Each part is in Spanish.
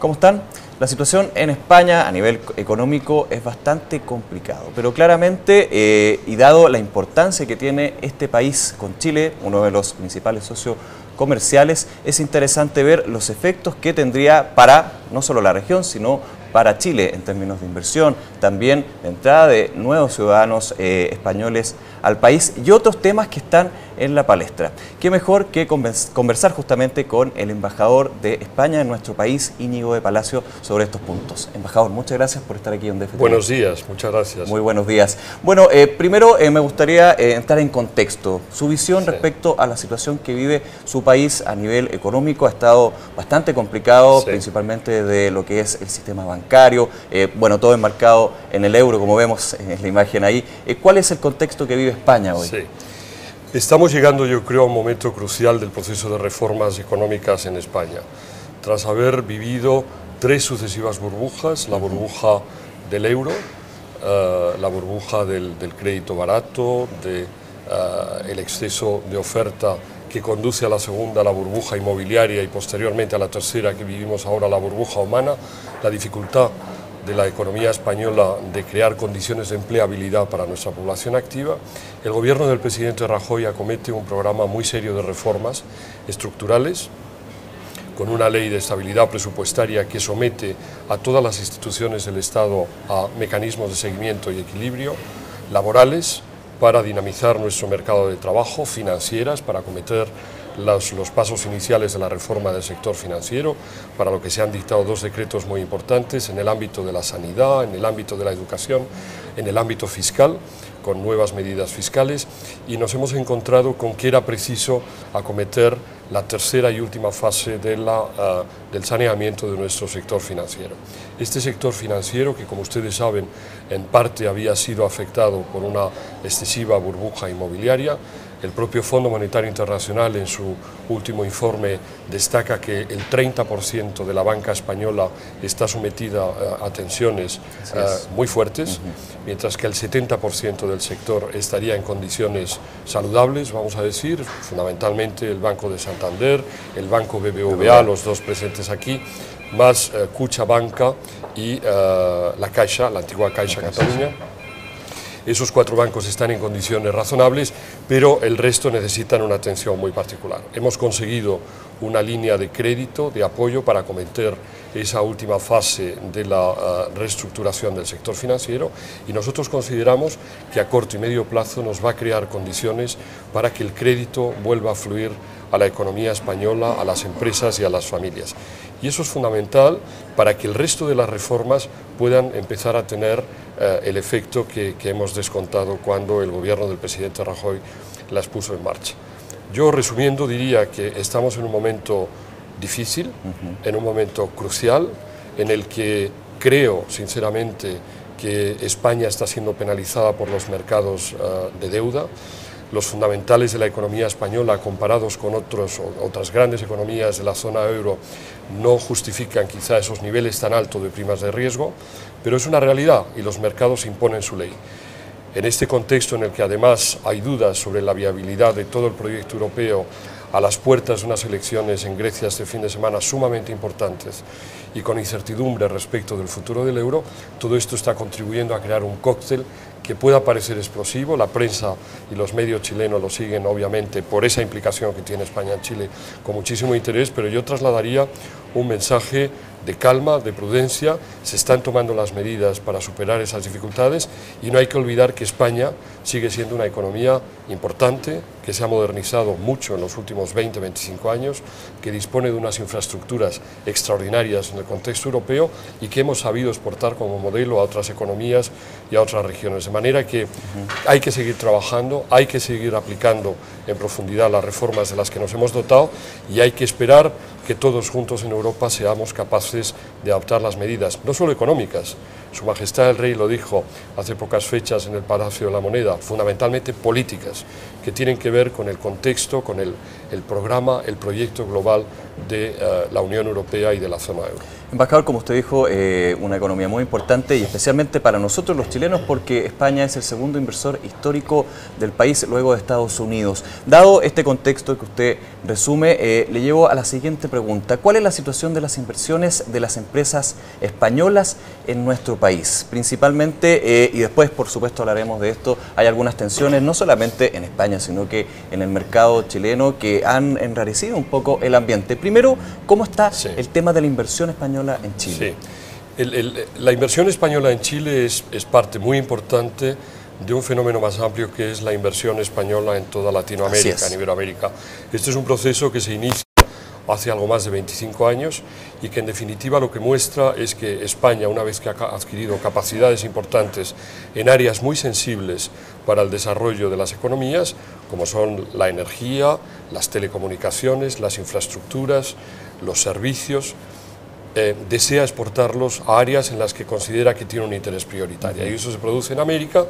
¿Cómo están? La situación en España a nivel económico es bastante complicado, pero claramente, y dado la importancia que tiene este país con Chile, uno de los principales socios comerciales, es interesante ver los efectos que tendría para no solo la región, sino para Chile en términos de inversión, también la entrada de nuevos ciudadanos españoles al país y otros temas que están en la palestra. Qué mejor que conversar justamente con el embajador de España en nuestro país, Íñigo de Palacio, sobre estos puntos. Embajador, muchas gracias por estar aquí en DF. Buenos días, muchas gracias. Muy buenos días. Bueno, primero me gustaría entrar en contexto. Su visión respecto a la situación que vive su país a nivel económico ha estado bastante complicado, principalmente de lo que es el sistema bancario, bueno, todo enmarcado en el euro, como vemos en la imagen ahí. ¿Cuál es el contexto que vive España hoy? Sí. Estamos llegando, yo creo, a un momento crucial del proceso de reformas económicas en España. Tras haber vivido tres sucesivas burbujas, la burbuja del euro, la burbuja del crédito barato, el exceso de oferta que conduce a la segunda, la burbuja inmobiliaria, y posteriormente a la tercera, que vivimos ahora, la burbuja humana, la dificultad de la economía española de crear condiciones de empleabilidad para nuestra población activa, el gobierno del presidente Rajoy acomete un programa muy serio de reformas estructurales, con una ley de estabilidad presupuestaria que somete a todas las instituciones del Estado a mecanismos de seguimiento y equilibrio laborales para dinamizar nuestro mercado de trabajo, financieras, para acometer los pasos iniciales de la reforma del sector financiero, para lo que se han dictado dos decretos muy importantes en el ámbito de la sanidad, en el ámbito de la educación, en el ámbito fiscal, con nuevas medidas fiscales, y nos hemos encontrado con que era preciso acometer la tercera y última fase de del saneamiento de nuestro sector financiero. Este sector financiero, que como ustedes saben, en parte había sido afectado por una excesiva burbuja inmobiliaria. El propio Fondo Monetario Internacional, en su último informe, destaca que el 30% de la banca española está sometida a tensiones muy fuertes, mientras que el 70% del sector estaría en condiciones saludables, vamos a decir, fundamentalmente el Banco de Santander, el Banco BBVA, los dos presentes aquí, más Cucha Banca y la Caixa, la antigua Caixa Cataluña. Esos cuatro bancos están en condiciones razonables, pero el resto necesitan una atención muy particular. Hemos conseguido una línea de crédito, de apoyo, para acometer esa última fase de la reestructuración del sector financiero, y nosotros consideramos que a corto y medio plazo nos va a crear condiciones para que el crédito vuelva a fluir a la economía española, a las empresas y a las familias. Y eso es fundamental para que el resto de las reformas puedan empezar a tener el efecto que hemos descontado cuando el gobierno del presidente Rajoy las puso en marcha. Yo, resumiendo, diría que estamos en un momento difícil, en un momento crucial, en el que creo, sinceramente, que España está siendo penalizada por los mercados de deuda. Los fundamentales de la economía española, comparados con otras grandes economías de la zona euro, no justifican quizá esos niveles tan altos de primas de riesgo, pero es una realidad y los mercados imponen su ley. En este contexto en el que además hay dudas sobre la viabilidad de todo el proyecto europeo, a las puertas de unas elecciones en Grecia este fin de semana sumamente importantes y con incertidumbre respecto del futuro del euro, todo esto está contribuyendo a crear un cóctel que pueda parecer explosivo. La prensa y los medios chilenos lo siguen, obviamente, por esa implicación que tiene España en Chile, con muchísimo interés, pero yo trasladaría un mensaje de calma, de prudencia. Se están tomando las medidas para superar esas dificultades y no hay que olvidar que España sigue siendo una economía importante, que se ha modernizado mucho en los últimos 20-25 años, que dispone de unas infraestructuras extraordinarias en el contexto europeo y que hemos sabido exportar como modelo a otras economías y a otras regiones. De manera que hay que seguir trabajando, hay que seguir aplicando en profundidad las reformas de las que nos hemos dotado y hay que esperar que todos juntos en Europa seamos capaces de adoptar las medidas, no solo económicas. Su Majestad el Rey lo dijo hace pocas fechas en el Palacio de la Moneda, fundamentalmente políticas, que tienen que ver con el contexto, con el programa, el proyecto global de la Unión Europea y de la zona euro. Embajador, como usted dijo, una economía muy importante y especialmente para nosotros los chilenos, porque España es el segundo inversor histórico del país luego de Estados Unidos. Dado este contexto que usted resume, le llevo a la siguiente pregunta. ¿Cuál es la situación de las inversiones de las empresas españolas en nuestro país? Principalmente, y después por supuesto hablaremos de esto, hay algunas tensiones no solamente en España, sino que en el mercado chileno que han enrarecido un poco el ambiente. Primero, ¿cómo está el tema de la inversión española en Chile? Sí. La inversión española en Chile es parte muy importante de un fenómeno más amplio que es la inversión española en toda Latinoamérica, en Iberoamérica. Este es un proceso que se inicia hace algo más de 25 años y que en definitiva lo que muestra es que España, una vez que ha adquirido capacidades importantes en áreas muy sensibles para el desarrollo de las economías, como son la energía, las telecomunicaciones, las infraestructuras, los servicios, desea exportarlos a áreas en las que considera que tiene un interés prioritario. Y eso se produce en América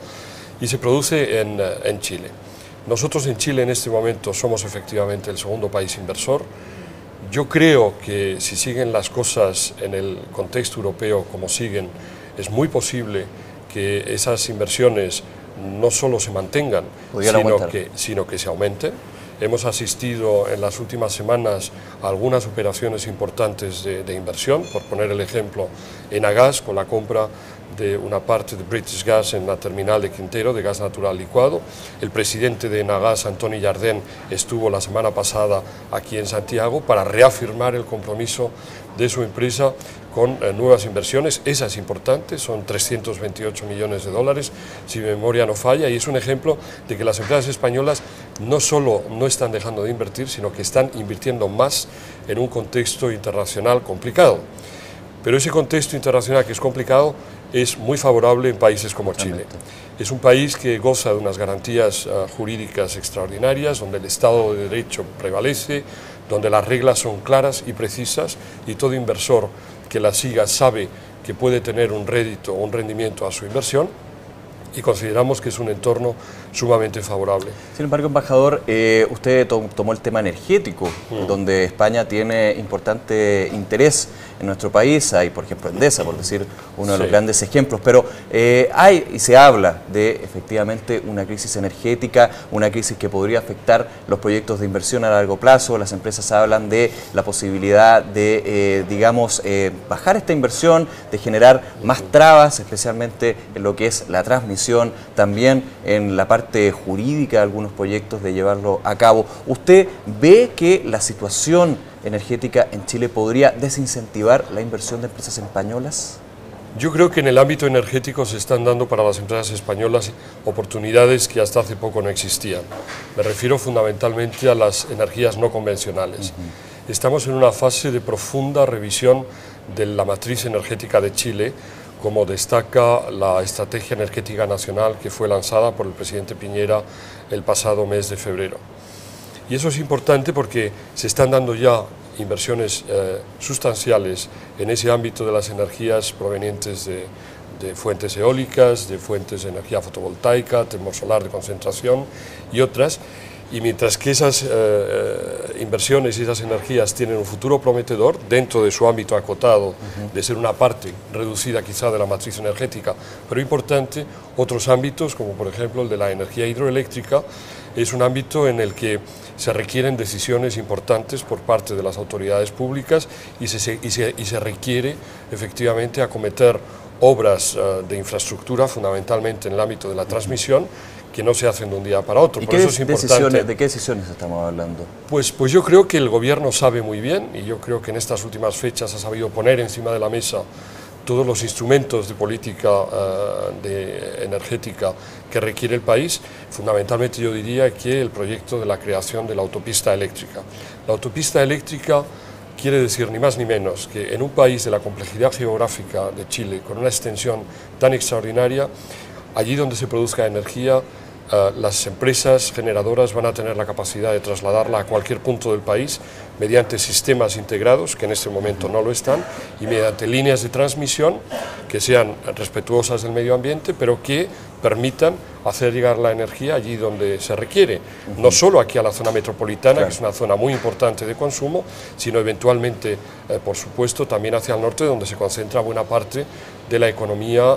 y se produce en Chile. Nosotros en Chile en este momento somos efectivamente el segundo país inversor. Yo creo que si siguen las cosas en el contexto europeo como siguen, es muy posible que esas inversiones no solo se mantengan, sino que se aumenten. Hemos asistido en las últimas semanas a algunas operaciones importantes de inversión, por poner el ejemplo en Nagas, con la compra de una parte de British Gas en la terminal de Quintero de gas natural licuado. El presidente de Nagas, Antonio Jardén, estuvo la semana pasada aquí en Santiago para reafirmar el compromiso de su empresa con nuevas inversiones. Esa es importante, son 328 millones de dólares, si mi memoria no falla, y es un ejemplo de que las empresas españolas no solo no están dejando de invertir, sino que están invirtiendo más en un contexto internacional complicado. Pero ese contexto internacional que es complicado es muy favorable en países como Chile. Es un país que goza de unas garantías jurídicas extraordinarias, donde el Estado de Derecho prevalece, donde las reglas son claras y precisas, y todo inversor que las siga sabe que puede tener un rédito o un rendimiento a su inversión, y consideramos que es un entorno sumamente favorable. Sin embargo, embajador, usted tomó el tema energético, donde España tiene importante interés en nuestro país. Hay, por ejemplo, Endesa, por decir uno de los grandes ejemplos, pero hay y se habla de efectivamente una crisis energética, una crisis que podría afectar los proyectos de inversión a largo plazo. Las empresas hablan de la posibilidad de, bajar esta inversión, de generar más trabas, especialmente en lo que es la transmisión, también en la parte jurídica de algunos proyectos, de llevarlo a cabo. ¿Usted ve que la situación energética en Chile podría desincentivar la inversión de empresas españolas? Yo creo que en el ámbito energético se están dando para las empresas españolas oportunidades que hasta hace poco no existían. Me refiero fundamentalmente a las energías no convencionales. Estamos en una fase de profunda revisión de la matriz energética de Chile, como destaca la Estrategia Energética Nacional que fue lanzada por el presidente Piñera el pasado mes de febrero. Y eso es importante porque se están dando ya inversiones sustanciales en ese ámbito de las energías provenientes de fuentes eólicas, de fuentes de energía fotovoltaica, termosolar de concentración y otras. Y mientras que esas inversiones y esas energías tienen un futuro prometedor dentro de su ámbito acotado, de ser una parte reducida quizá de la matriz energética, pero importante, otros ámbitos, como por ejemplo el de la energía hidroeléctrica, es un ámbito en el que se requieren decisiones importantes por parte de las autoridades públicas y se requiere efectivamente acometer obras de infraestructura, fundamentalmente en el ámbito de la transmisión, que no se hacen de un día para otro. ¿Y por eso es importante. ¿De qué decisiones estamos hablando? Pues yo creo que el gobierno sabe muy bien, y yo creo que en estas últimas fechas ha sabido poner encima de la mesa todos los instrumentos de política energética que requiere el país. Fundamentalmente yo diría que el proyecto de la creación de la autopista eléctrica. La autopista eléctrica quiere decir ni más ni menos que en un país de la complejidad geográfica de Chile, con una extensión tan extraordinaria, allí donde se produzca energía, las empresas generadoras van a tener la capacidad de trasladarla a cualquier punto del país mediante sistemas integrados, que en este momento no lo están, y mediante líneas de transmisión que sean respetuosas del medio ambiente, pero que permitan hacer llegar la energía allí donde se requiere, no solo aquí a la zona metropolitana, claro, que es una zona muy importante de consumo, sino eventualmente, por supuesto, también hacia el norte, donde se concentra buena parte de la economía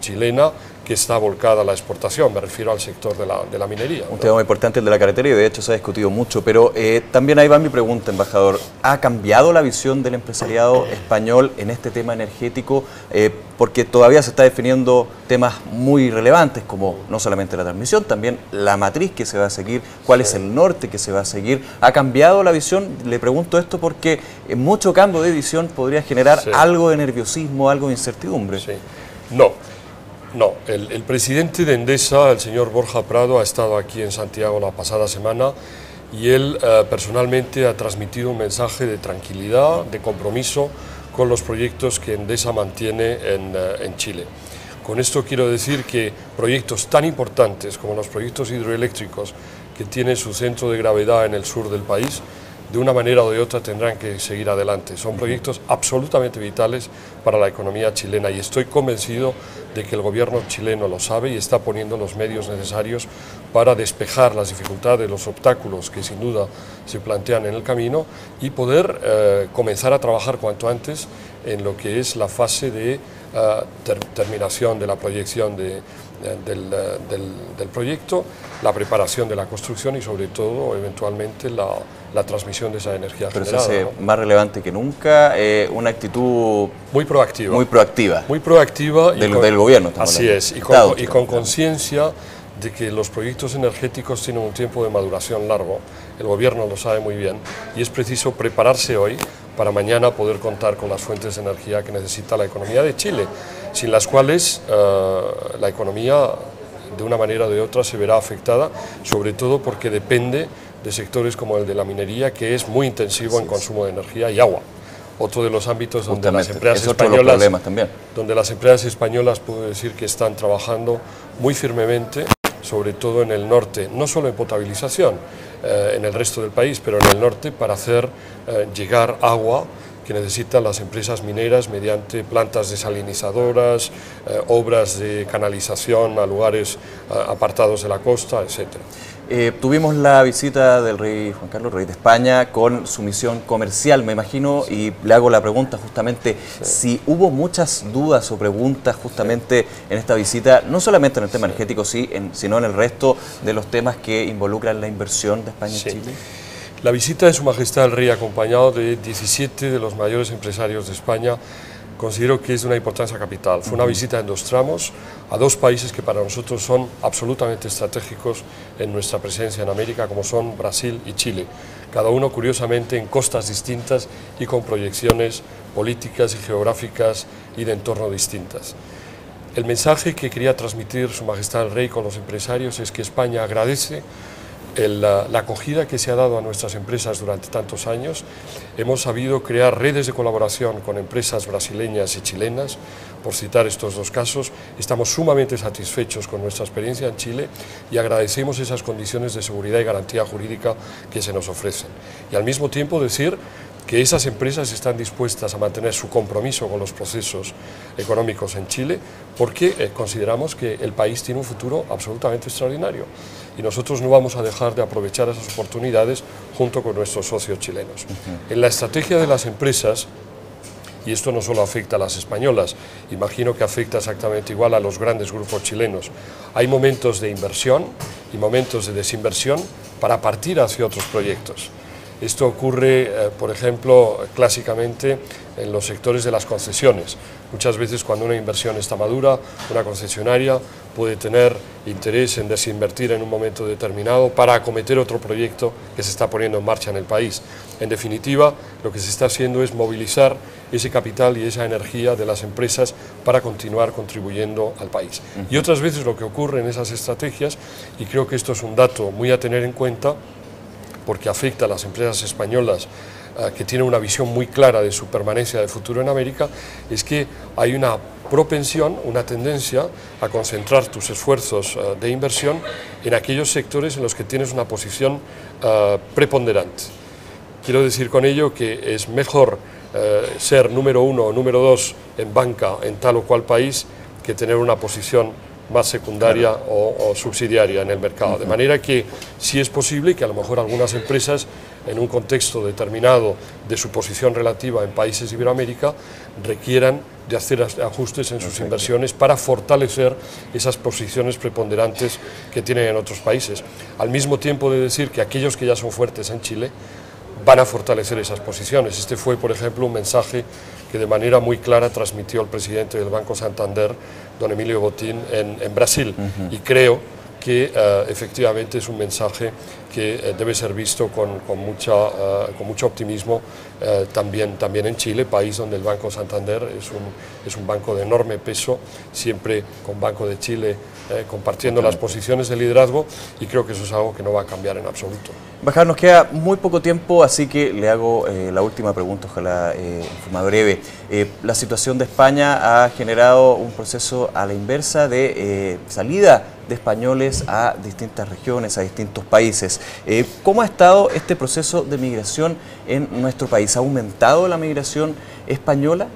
chilena, que está volcada a la exportación. Me refiero al sector de la minería, ¿no? Un tema muy importante, el de la carretera, y de hecho se ha discutido mucho, pero también ahí va mi pregunta, embajador. ¿Ha cambiado la visión del empresariado español en este tema energético? Porque todavía se está definiendo temas muy relevantes, como no solamente la transmisión, también la matriz que se va a seguir, cuál es el norte que se va a seguir. ¿Ha cambiado la visión? Le pregunto esto porque mucho cambio de visión podría generar algo de nerviosismo, algo de incertidumbre. Sí. No, el presidente de Endesa, el señor Borja Prado, ha estado aquí en Santiago la pasada semana y él personalmente ha transmitido un mensaje de tranquilidad, de compromiso con los proyectos que Endesa mantiene en Chile. Con esto quiero decir que proyectos tan importantes como los proyectos hidroeléctricos, que tienen su centro de gravedad en el sur del país, de una manera o de otra tendrán que seguir adelante. Son proyectos absolutamente vitales para la economía chilena y estoy convencido de que el gobierno chileno lo sabe y está poniendo los medios necesarios para despejar las dificultades, los obstáculos que sin duda se plantean en el camino y poder comenzar a trabajar cuanto antes en lo que es la fase de terminación de la proyección del proyecto, la preparación de la construcción y sobre todo eventualmente la transmisión de esa energía generada. Pero eso es más relevante que nunca, una actitud muy proactiva. Muy proactiva del gobierno. Así es, y con conciencia de que los proyectos energéticos tienen un tiempo de maduración largo, el gobierno lo sabe muy bien y es preciso prepararse hoy para mañana poder contar con las fuentes de energía que necesita la economía de Chile, sin las cuales la economía de una manera o de otra se verá afectada, sobre todo porque depende de sectores como el de la minería, que es muy intensivo en consumo de energía y agua. Otro de los ámbitos donde las empresas españolas puedo decir que están trabajando muy firmemente, sobre todo en el norte, no solo en potabilización, en el resto del país, pero en el norte, para hacer llegar agua que necesitan las empresas mineras mediante plantas desalinizadoras, obras de canalización a lugares apartados de la costa, etc. Tuvimos la visita del rey Juan Carlos, rey de España, con su misión comercial, me imagino, y le hago la pregunta justamente si hubo muchas dudas o preguntas justamente en esta visita, no solamente en el tema energético, sino en el resto de los temas que involucran la inversión de España en Chile. La visita de Su Majestad el Rey, acompañado de 17 de los mayores empresarios de España, considero que es de una importancia capital. Fue una visita en dos tramos, a dos países que para nosotros son absolutamente estratégicos en nuestra presencia en América, como son Brasil y Chile, cada uno curiosamente en costas distintas y con proyecciones políticas y geográficas y de entorno distintas. El mensaje que quería transmitir Su Majestad el Rey con los empresarios es que España agradece la acogida que se ha dado a nuestras empresas durante tantos años. Hemos sabido crear redes de colaboración con empresas brasileñas y chilenas, por citar estos dos casos. Estamos sumamente satisfechos con nuestra experiencia en Chile y agradecemos esas condiciones de seguridad y garantía jurídica que se nos ofrecen. Y al mismo tiempo decir que esas empresas están dispuestas a mantener su compromiso con los procesos económicos en Chile, porque consideramos que el país tiene un futuro absolutamente extraordinario y nosotros no vamos a dejar de aprovechar esas oportunidades junto con nuestros socios chilenos. En la estrategia de las empresas, y esto no solo afecta a las españolas, imagino que afecta exactamente igual a los grandes grupos chilenos, hay momentos de inversión y momentos de desinversión para partir hacia otros proyectos. Esto ocurre, por ejemplo, clásicamente en los sectores de las concesiones. Muchas veces cuando una inversión está madura, una concesionaria puede tener interés en desinvertir en un momento determinado para acometer otro proyecto que se está poniendo en marcha en el país. En definitiva, lo que se está haciendo es movilizar ese capital y esa energía de las empresas para continuar contribuyendo al país. Y otras veces lo que ocurre en esas estrategias, y creo que esto es un dato muy a tener en cuenta, porque afecta a las empresas españolas que tienen una visión muy clara de su permanencia de futuro en América, es que hay una propensión, una tendencia a concentrar tus esfuerzos de inversión en aquellos sectores en los que tienes una posición preponderante. Quiero decir con ello que es mejor ser número 1 o número 2 en banca en tal o cual país que tener una posición más secundaria o subsidiaria en el mercado. De manera que sí es posible que a lo mejor algunas empresas, en un contexto determinado de su posición relativa en países de Iberoamérica, requieran de hacer ajustes en sus inversiones para fortalecer esas posiciones preponderantes que tienen en otros países. Al mismo tiempo de decir que aquellos que ya son fuertes en Chile van a fortalecer esas posiciones. Este fue, por ejemplo, un mensaje que de manera muy clara transmitió el presidente del Banco Santander, don Emilio Botín, en Brasil. Y creo que efectivamente es un mensaje que debe ser visto con mucho optimismo también en Chile, país donde el Banco Santander es un banco de enorme peso, siempre con Banco de Chile compartiendo las posiciones de liderazgo, y creo que eso es algo que no va a cambiar en absoluto. Bajar, nos queda muy poco tiempo, así que le hago la última pregunta, ojalá en forma breve. La situación de España ha generado un proceso a la inversa de salida de españoles a distintas regiones, a distintos países. ¿Cómo ha estado este proceso de migración en nuestro país? ¿Ha aumentado la migración española?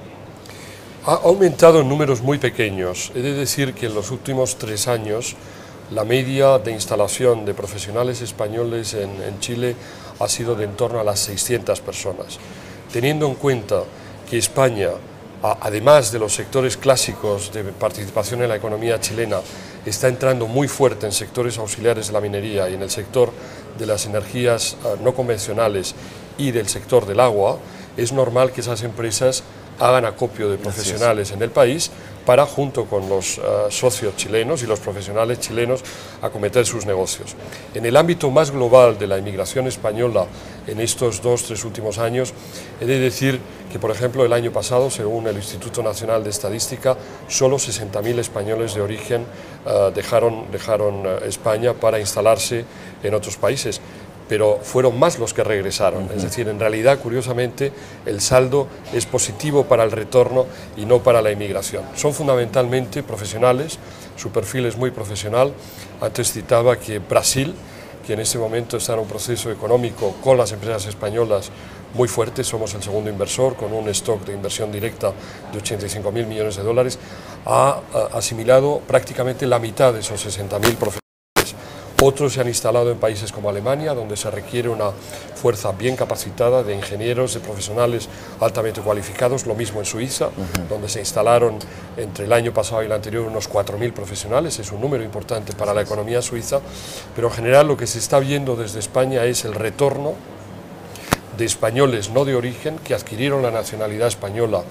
Ha aumentado en números muy pequeños. He de decir que en los últimos 3 años la media de instalación de profesionales españoles en Chile ha sido de en torno a las 600 personas. Teniendo en cuenta que España, además de los sectores clásicos de participación en la economía chilena, está entrando muy fuerte en sectores auxiliares de la minería y en el sector de las energías no convencionales y del sector del agua, es normal que esas empresas hagan acopio de profesionales en el país para, junto con los socios chilenos y los profesionales chilenos, acometer sus negocios. En el ámbito más global de la inmigración española en estos 2 o 3 últimos años, he de decir que, por ejemplo, el año pasado, según el Instituto Nacional de Estadística, solo 60.000 españoles de origen dejaron España para instalarse en otros países, pero fueron más los que regresaron. Es decir, en realidad, curiosamente, el saldo es positivo para el retorno y no para la inmigración. Son fundamentalmente profesionales, su perfil es muy profesional. Antes citaba que Brasil, que en este momento está en un proceso económico con las empresas españolas muy fuerte, somos el segundo inversor con un stock de inversión directa de 85.000 millones de dólares, ha asimilado prácticamente la mitad de esos 60.000 profesionales. Otros se han instalado en países como Alemania, donde se requiere una fuerza bien capacitada de ingenieros, de profesionales altamente cualificados. Lo mismo en Suiza, donde se instalaron entre el año pasado y el anterior unos 4.000 profesionales. Es un número importante para la economía suiza, pero en general lo que se está viendo desde España es el retorno de españoles no de origen que adquirieron la nacionalidad española,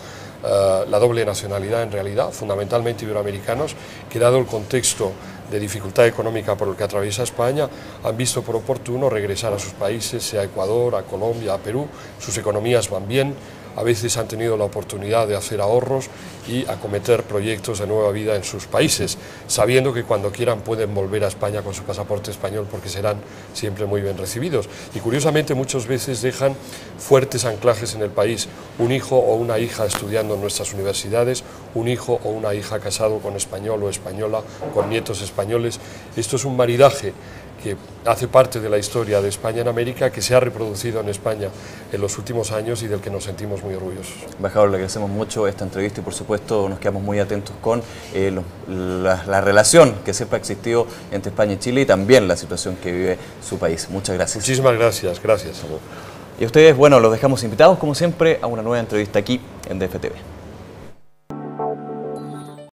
la doble nacionalidad en realidad, fundamentalmente iberoamericanos, que dado el contexto de dificultad económica por el que atraviesa España, han visto por oportuno regresar a sus países, sea a Ecuador, a Colombia, a Perú. Sus economías van bien, a veces han tenido la oportunidad de hacer ahorros y acometer proyectos de nueva vida en sus países, sabiendo que cuando quieran pueden volver a España con su pasaporte español porque serán siempre muy bien recibidos. Y curiosamente muchas veces dejan fuertes anclajes en el país, un hijo o una hija estudiando en nuestras universidades, un hijo o una hija casado con español o española, con nietos españoles. Esto es un maridaje que hace parte de la historia de España en América, que se ha reproducido en España en los últimos años y del que nos sentimos muy orgullosos. Embajador, le agradecemos mucho esta entrevista y por supuesto nos quedamos muy atentos con la relación que siempre ha existido entre España y Chile y también la situación que vive su país. Muchas gracias. Muchísimas gracias, gracias. Y a ustedes, bueno, los dejamos invitados como siempre a una nueva entrevista aquí en DFTV.